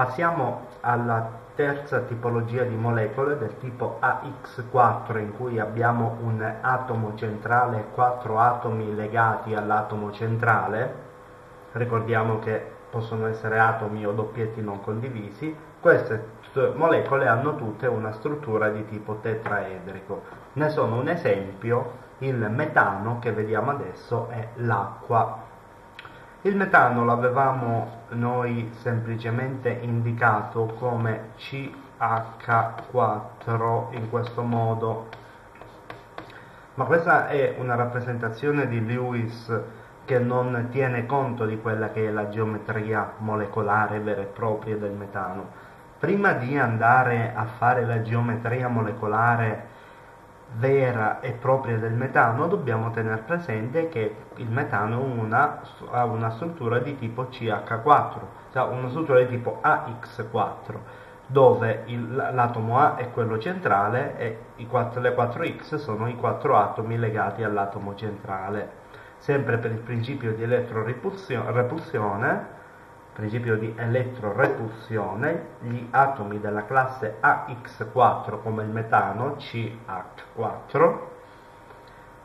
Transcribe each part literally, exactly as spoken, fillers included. Passiamo alla terza tipologia di molecole, del tipo A X quattro, in cui abbiamo un atomo centrale e quattro atomi legati all'atomo centrale. Ricordiamo che possono essere atomi o doppietti non condivisi. Queste molecole hanno tutte una struttura di tipo tetraedrico. Ne sono un esempio il metano, che vediamo adesso, è l'acqua. Il metano l'avevamo noi semplicemente indicato come C H quattro in questo modo, ma questa è una rappresentazione di Lewis che non tiene conto di quella che è la geometria molecolare vera e propria del metano. Prima di andare a fare la geometria molecolare vera e propria del metano, dobbiamo tenere presente che il metano una, ha una struttura di tipo C H quattro, cioè una struttura di tipo A X quattro, dove l'atomo A è quello centrale e i quattro, le quattro X sono i quattro atomi legati all'atomo centrale. Sempre per il principio di elettrorepulsione, principio di elettrorepulsione, gli atomi della classe A X quattro, come il metano C H quattro,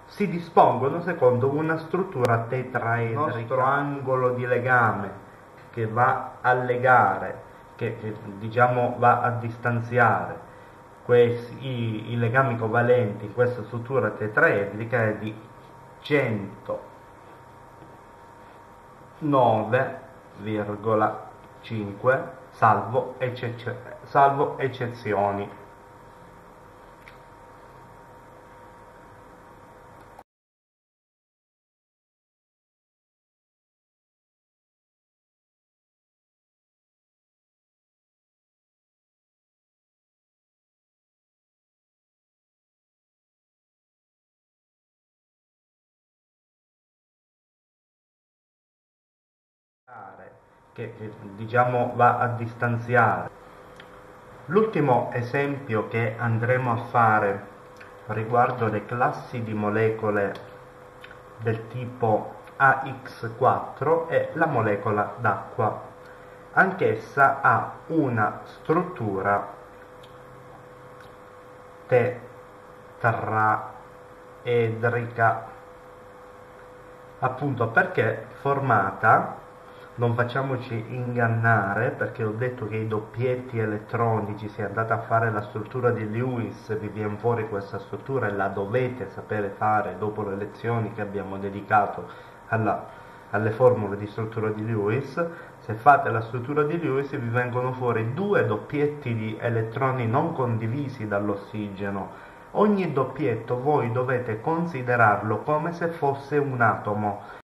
si dispongono secondo una struttura tetraedrica. Il nostro angolo di legame che va a legare, che, che diciamo va a distanziare questi, i, i legami covalenti in questa struttura tetraedrica è di centonove virgola cinque, salvo, eccezio, salvo eccezioni. Che, che diciamo va a distanziare. L'ultimo esempio che andremo a fare riguardo le classi di molecole del tipo A X quattro è la molecola d'acqua. Anch'essa ha una struttura tetraedrica, appunto perché formata. Non facciamoci ingannare, perché ho detto che i doppietti elettronici, se andate a fare la struttura di Lewis vi viene fuori questa struttura e la dovete sapere fare dopo le lezioni che abbiamo dedicato alla, alle formule di struttura di Lewis. Se fate la struttura di Lewis vi vengono fuori due doppietti di elettroni non condivisi dall'ossigeno. Ogni doppietto voi dovete considerarlo come se fosse un atomo.